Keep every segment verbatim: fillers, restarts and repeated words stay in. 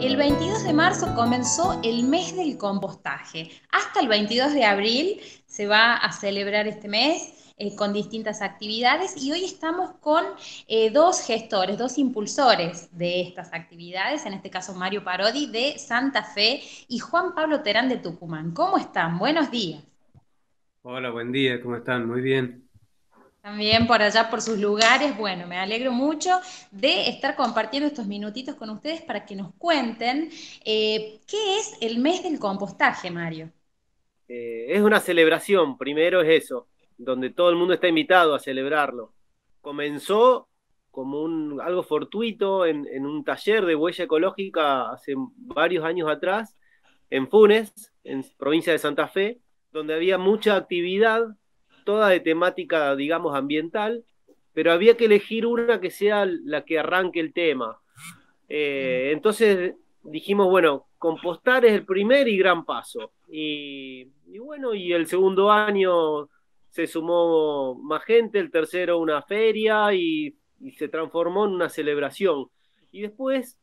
El veintidós de marzo comenzó el mes del compostaje. Hasta el veintidós de abril se va a celebrar este mes eh, con distintas actividades, y hoy estamos con eh, dos gestores, dos impulsores de estas actividades, en este caso Mario Parodi de Santa Fe y Juan Pablo Terán de Tucumán. ¿Cómo están? Buenos días. Hola, buen día, ¿cómo están? Muy bien. También por allá, por sus lugares. Bueno, me alegro mucho de estar compartiendo estos minutitos con ustedes para que nos cuenten eh, qué es el mes del compostaje, Mario. Eh, es una celebración, primero es eso, donde todo el mundo está invitado a celebrarlo. Comenzó como un, algo fortuito en, en un taller de huella ecológica hace varios años atrás, en Funes, en provincia de Santa Fe, donde había mucha actividad, toda de temática, digamos, ambiental, pero había que elegir una que sea la que arranque el tema. Eh, entonces dijimos, bueno, compostar es el primer y gran paso. Y, y bueno, y el segundo año se sumó más gente, el tercero una feria, y, y se transformó en una celebración. Y después,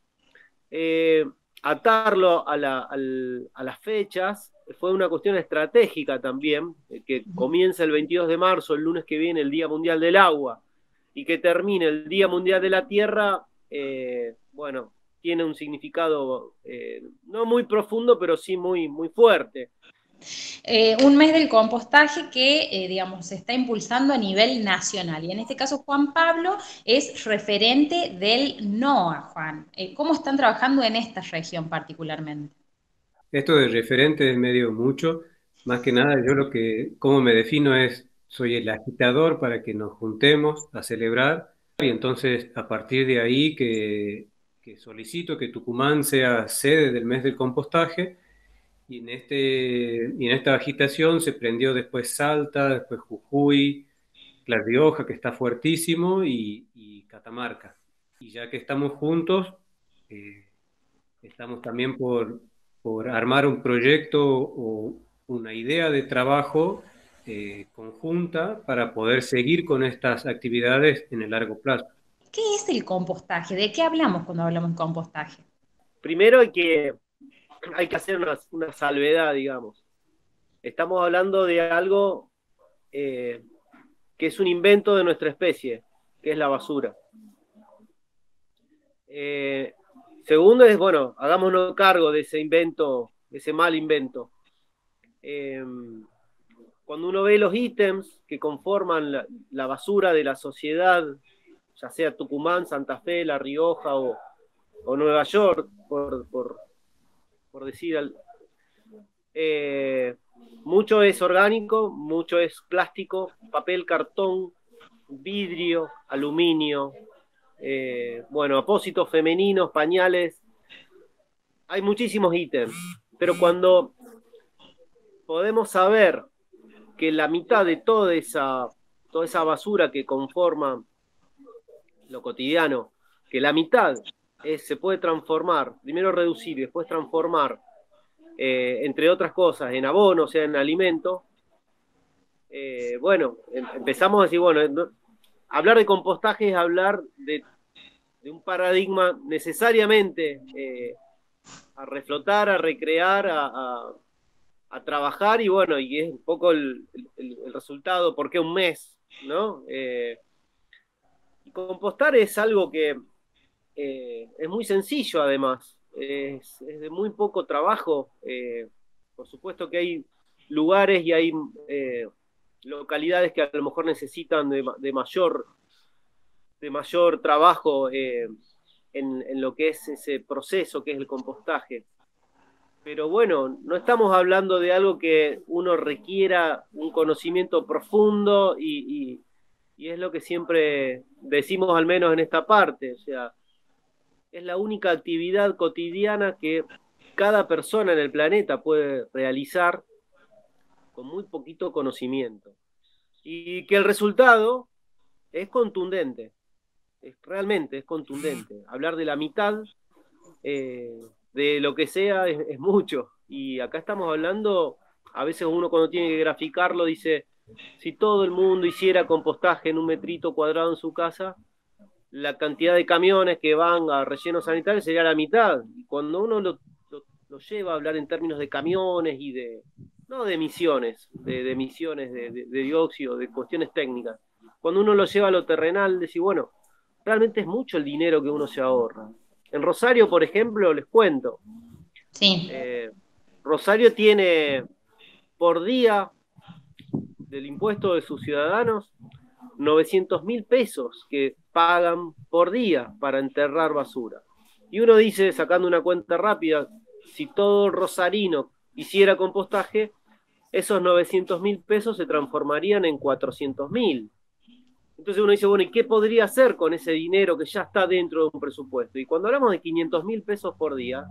eh, atarlo a, la, al, a las fechas, fue una cuestión estratégica también, que comienza el veintidós de marzo, el lunes que viene, el Día Mundial del Agua, y que termine el Día Mundial de la Tierra. eh, bueno, tiene un significado eh, no muy profundo, pero sí muy, muy fuerte. Eh, un mes del compostaje que, eh, digamos, se está impulsando a nivel nacional, y en este caso Juan Pablo es referente del N O A, Juan. Eh, ¿cómo están trabajando en esta región particularmente? Esto de referente es medio mucho, más que nada yo lo que, como me defino es, soy el agitador para que nos juntemos a celebrar, y entonces a partir de ahí que, que solicito que Tucumán sea sede del mes del compostaje, y en, este, y en esta agitación se prendió después Salta, después Jujuy, La Rioja, que está fuertísimo, y, y Catamarca. Y ya que estamos juntos, eh, estamos también por... por armar un proyecto o una idea de trabajo eh, conjunta para poder seguir con estas actividades en el largo plazo. ¿Qué es el compostaje? ¿De qué hablamos cuando hablamos de compostaje? Primero hay que, hay que hacer una, una salvedad, digamos. Estamos hablando de algo eh, que es un invento de nuestra especie, que es la basura. Eh, Segundo es, bueno, hagámonos cargo de ese invento, de ese mal invento. Eh, cuando uno ve los ítems que conforman la, la basura de la sociedad, ya sea Tucumán, Santa Fe, La Rioja o, o Nueva York, por, por, por decir, eh, mucho es orgánico, mucho es plástico, papel, cartón, vidrio, aluminio, Eh, bueno, apósitos femeninos, pañales, hay muchísimos ítems, pero cuando podemos saber que la mitad de toda esa, toda esa basura que conforma lo cotidiano, que la mitad es, se puede transformar, primero reducir y después transformar, eh, entre otras cosas, en abono, o sea, en alimento, eh, bueno, empezamos a decir, bueno, no, hablar de compostaje es hablar de, de un paradigma necesariamente eh, a reflotar, a recrear, a, a, a trabajar, y bueno, y es un poco el, el, el resultado, porque un mes, ¿no? Eh, y compostar es algo que eh, es muy sencillo además, es, es de muy poco trabajo. Eh, por supuesto que hay lugares y hay... Eh, localidades que a lo mejor necesitan de, de, mayor, de mayor trabajo eh, en, en lo que es ese proceso que es el compostaje. Pero bueno, no estamos hablando de algo que uno requiera un conocimiento profundo, y, y, y es lo que siempre decimos, al menos en esta parte. O sea, es la única actividad cotidiana que cada persona en el planeta puede realizar con muy poquito conocimiento, y que el resultado es contundente, es, realmente es contundente. Hablar de la mitad eh, de lo que sea es, es mucho, y acá estamos hablando, a veces uno cuando tiene que graficarlo dice, si todo el mundo hiciera compostaje en un metrito cuadrado en su casa, la cantidad de camiones que van a rellenos sanitarios sería la mitad. Y cuando uno lo, lo, lo lleva a hablar en términos de camiones y de, no de emisiones, de, de emisiones de, de, de dióxido, de cuestiones técnicas, cuando uno lo lleva a lo terrenal, decir, bueno, realmente es mucho el dinero que uno se ahorra. En Rosario, por ejemplo, les cuento. Sí. Eh, Rosario tiene por día del impuesto de sus ciudadanos novecientos mil pesos que pagan por día para enterrar basura. Y uno dice, sacando una cuenta rápida, si todo rosarino hiciera compostaje, esos novecientos mil pesos se transformarían en cuatrocientos mil. Entonces uno dice, bueno, ¿y qué podría hacer con ese dinero que ya está dentro de un presupuesto? Y cuando hablamos de quinientos mil pesos por día,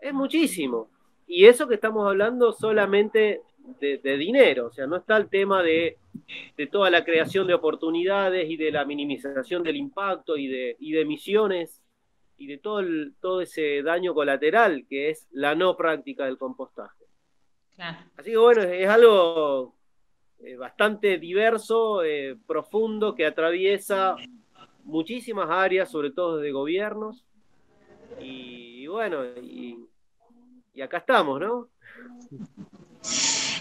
es muchísimo. Y eso que estamos hablando solamente de, de dinero, o sea, no está el tema de, de toda la creación de oportunidades y de la minimización del impacto y de, y de emisiones y de todo, el, todo ese daño colateral que es la no práctica del compostaje. Claro. Así que bueno, es, es algo bastante diverso, eh, profundo, que atraviesa muchísimas áreas, sobre todo desde gobiernos, y, y bueno, y, y acá estamos, ¿no?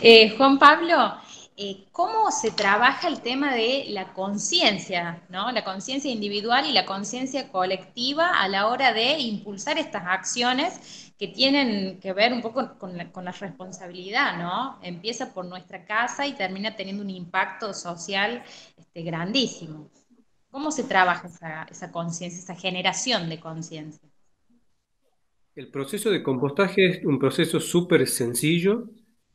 Eh, Juan Pablo, eh, ¿cómo se trabaja el tema de la conciencia, ¿no? La conciencia individual y la conciencia colectiva a la hora de impulsar estas acciones que tienen que ver un poco con la, con la responsabilidad, ¿no? Empieza por nuestra casa y termina teniendo un impacto social este, grandísimo. ¿Cómo se trabaja esa, esa conciencia, esa generación de conciencia? El proceso de compostaje es un proceso súper sencillo,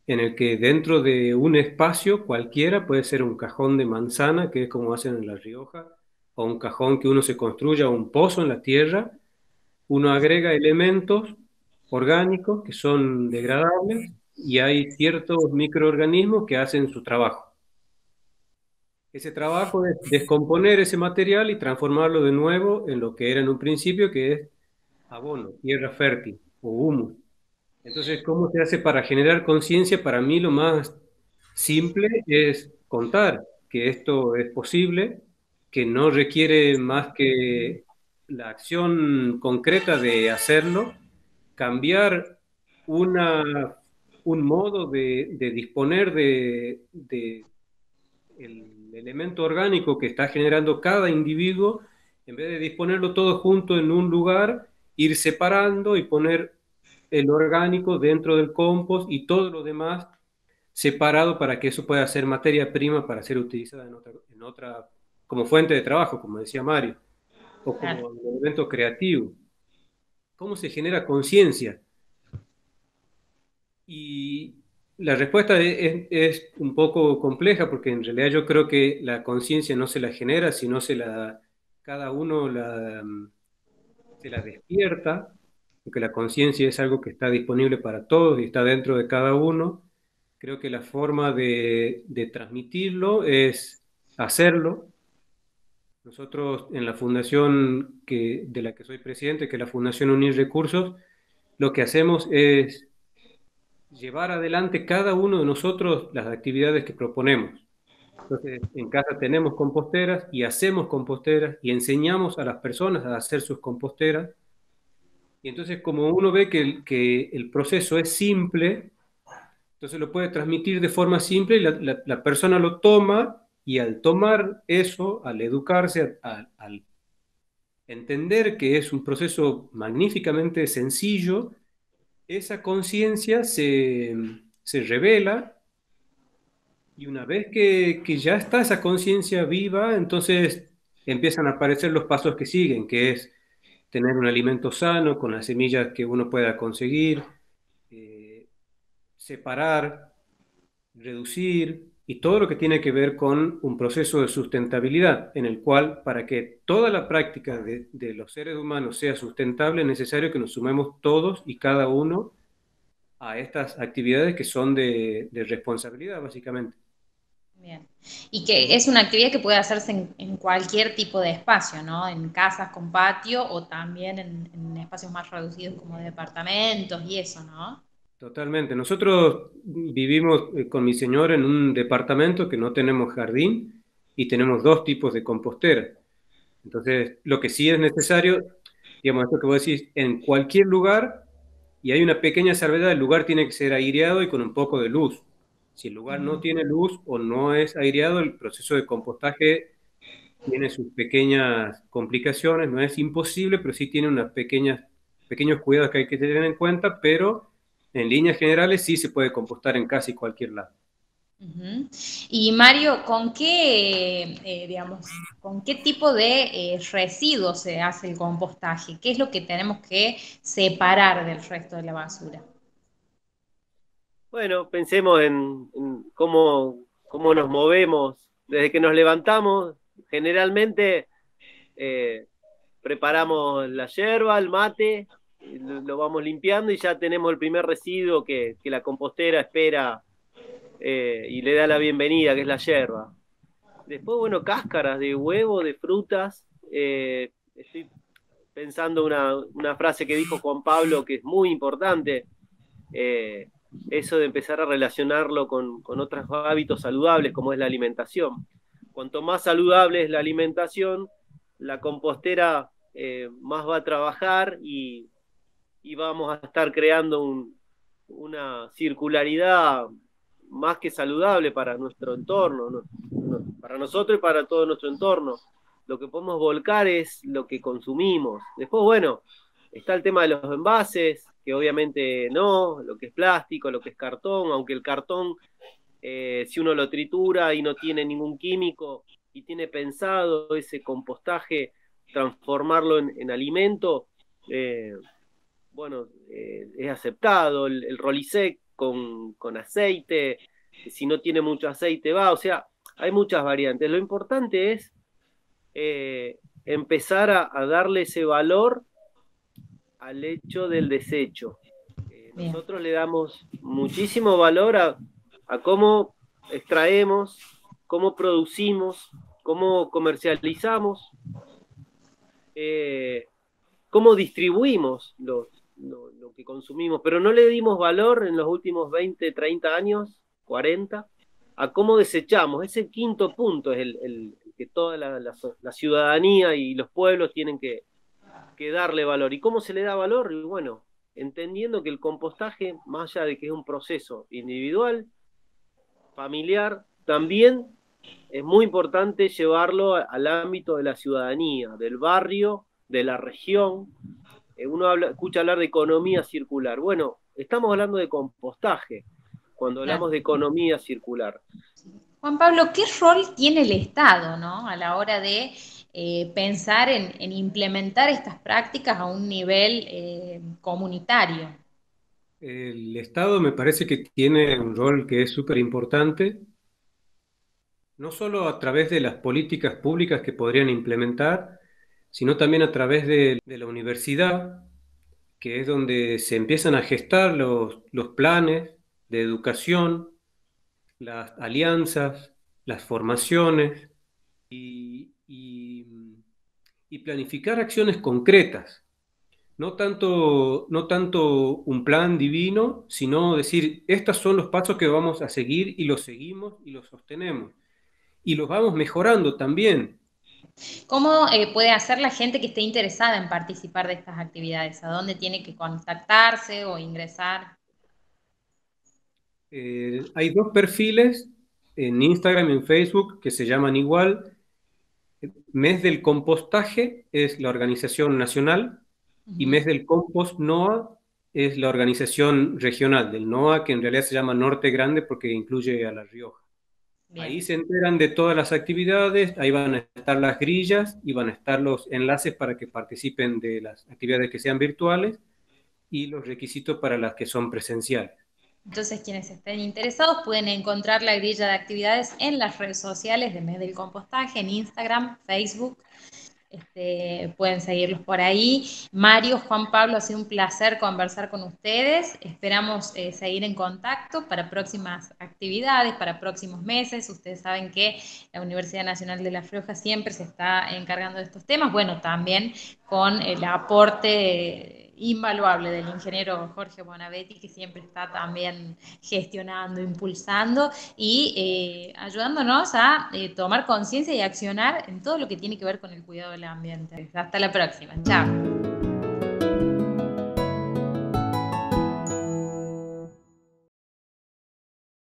en el que dentro de un espacio cualquiera, puede ser un cajón de manzana, que es como hacen en La Rioja, o un cajón que uno se construya, un pozo en la tierra, uno agrega elementos orgánicos que son degradables y hay ciertos microorganismos que hacen su trabajo. Ese trabajo es descomponer ese material y transformarlo de nuevo en lo que era en un principio, que es abono, tierra fértil o humus. Entonces, ¿cómo se hace para generar conciencia? Para mí lo más simple es contar que esto es posible, que no requiere más que la acción concreta de hacerlo, cambiar una, un modo de, de disponer de, de el elemento orgánico que está generando cada individuo, en vez de disponerlo todo junto en un lugar, ir separando y poner el orgánico dentro del compost y todo lo demás separado para que eso pueda ser materia prima para ser utilizada en otra, en otra como fuente de trabajo, como decía Mario, o como elemento creativo. ¿Cómo se genera conciencia? Y la respuesta es, es un poco compleja, porque en realidad yo creo que la conciencia no se la genera, sino se la, cada uno la, se la despierta, porque la conciencia es algo que está disponible para todos y está dentro de cada uno. Creo que la forma de, de transmitirlo es hacerlo. Nosotros en la fundación que, de la que soy presidente, que es la Fundación Unir Recursos, lo que hacemos es llevar adelante cada uno de nosotros las actividades que proponemos. Entonces, en casa tenemos composteras y hacemos composteras y enseñamos a las personas a hacer sus composteras. Y entonces, como uno ve que el, que el proceso es simple, entonces lo puede transmitir de forma simple y la, la, la persona lo toma. Y al tomar eso, al educarse, al, al entender que es un proceso magníficamente sencillo, esa conciencia se, se revela, y una vez que, que ya está esa conciencia viva, entonces empiezan a aparecer los pasos que siguen, que es tener un alimento sano con las semillas que uno pueda conseguir, eh, separar, reducir, y todo lo que tiene que ver con un proceso de sustentabilidad, en el cual, para que toda la práctica de, de los seres humanos sea sustentable, es necesario que nos sumemos todos y cada uno a estas actividades que son de, de responsabilidad, básicamente. Bien. Y que es una actividad que puede hacerse en, en cualquier tipo de espacio, ¿no? En casas con patio o también en, en espacios más reducidos como departamentos y eso, ¿no? Totalmente. Nosotros vivimos con mi señora en un departamento que no tenemos jardín y tenemos dos tipos de composteras. Entonces, lo que sí es necesario, digamos, esto que vos decís, en cualquier lugar, y hay una pequeña salvedad, el lugar tiene que ser aireado y con un poco de luz. Si el lugar no tiene luz o no es aireado, el proceso de compostaje tiene sus pequeñas complicaciones, no es imposible, pero sí tiene unos pequeños cuidados que hay que tener en cuenta, pero en líneas generales sí se puede compostar en casi cualquier lado. Uh-huh. Y Mario, ¿con qué, eh, digamos, ¿con qué tipo de eh, residuos se hace el compostaje? ¿Qué es lo que tenemos que separar del resto de la basura? Bueno, pensemos en, en cómo, cómo nos movemos. Desde que nos levantamos, generalmente eh, preparamos la yerba, el mate, lo, lo vamos limpiando y ya tenemos el primer residuo que, que la compostera espera eh, y le da la bienvenida, que es la yerba. Después, bueno, cáscaras de huevo, de frutas. Eh, estoy pensando una, una frase que dijo Juan Pablo que es muy importante, eh, eso de empezar a relacionarlo con, con otros hábitos saludables, como es la alimentación. Cuanto más saludable es la alimentación, la compostera eh, más va a trabajar y, y vamos a estar creando un, una circularidad más que saludable para nuestro entorno, ¿no? Para nosotros y para todo nuestro entorno. Lo que podemos volcar es lo que consumimos. Después, bueno, está el tema de los envases, que obviamente no, lo que es plástico, lo que es cartón, aunque el cartón, eh, si uno lo tritura y no tiene ningún químico y tiene pensado ese compostaje, transformarlo en, en alimento, eh, bueno, eh, es aceptado. El, el rolisec con, con aceite, si no tiene mucho aceite va, o sea, hay muchas variantes. Lo importante es eh, empezar a, a darle ese valor al hecho del desecho. Eh, nosotros le damos muchísimo valor a, a cómo extraemos, cómo producimos, cómo comercializamos, eh, cómo distribuimos lo, lo, lo que consumimos, pero no le dimos valor en los últimos veinte, treinta años, cuarenta, a cómo desechamos. Ese quinto punto es el, el, el que toda la, la, la ciudadanía y los pueblos tienen que que darle valor. ¿Y cómo se le da valor? Y bueno, entendiendo que el compostaje, más allá de que es un proceso individual, familiar, también es muy importante llevarlo al ámbito de la ciudadanía, del barrio, de la región. Uno habla, escucha hablar de economía circular. Bueno, estamos hablando de compostaje cuando hablamos de economía circular. Juan Pablo, ¿qué rol tiene el Estado, ¿no? a la hora de Eh, pensar en, en implementar estas prácticas a un nivel eh, comunitario? El Estado me parece que tiene un rol que es súper importante, no solo a través de las políticas públicas que podrían implementar, sino también a través de, de la universidad, que es donde se empiezan a gestar los, los planes de educación, las alianzas, las formaciones y Y, y planificar acciones concretas, no tanto, no tanto un plan divino, sino decir, estos son los pasos que vamos a seguir y los seguimos y los sostenemos, y los vamos mejorando también. ¿Cómo eh, puede hacer la gente que esté interesada en participar de estas actividades? ¿A dónde tiene que contactarse o ingresar? Eh, hay dos perfiles en Instagram y en Facebook que se llaman igual. Mes del Compostaje es la organización nacional y Mes del Compost N O A es la organización regional del N O A, que en realidad se llama Norte Grande porque incluye a La Rioja. Bien. Ahí se enteran de todas las actividades, ahí van a estar las grillas y van a estar los enlaces para que participen de las actividades que sean virtuales y los requisitos para las que son presenciales. Entonces, quienes estén interesados pueden encontrar la grilla de actividades en las redes sociales de Mes del Compostaje, en Instagram, Facebook. Este, pueden seguirlos por ahí. Mario, Juan Pablo, ha sido un placer conversar con ustedes. Esperamos eh, seguir en contacto para próximas actividades, para próximos meses. Ustedes saben que la Universidad Nacional de La Rioja siempre se está encargando de estos temas. Bueno, también con el aporte invaluable del ingeniero Jorge Bonavetti, que siempre está también gestionando, impulsando y eh, ayudándonos a eh, tomar conciencia y accionar en todo lo que tiene que ver con el cuidado del ambiente. Hasta la próxima. Chao.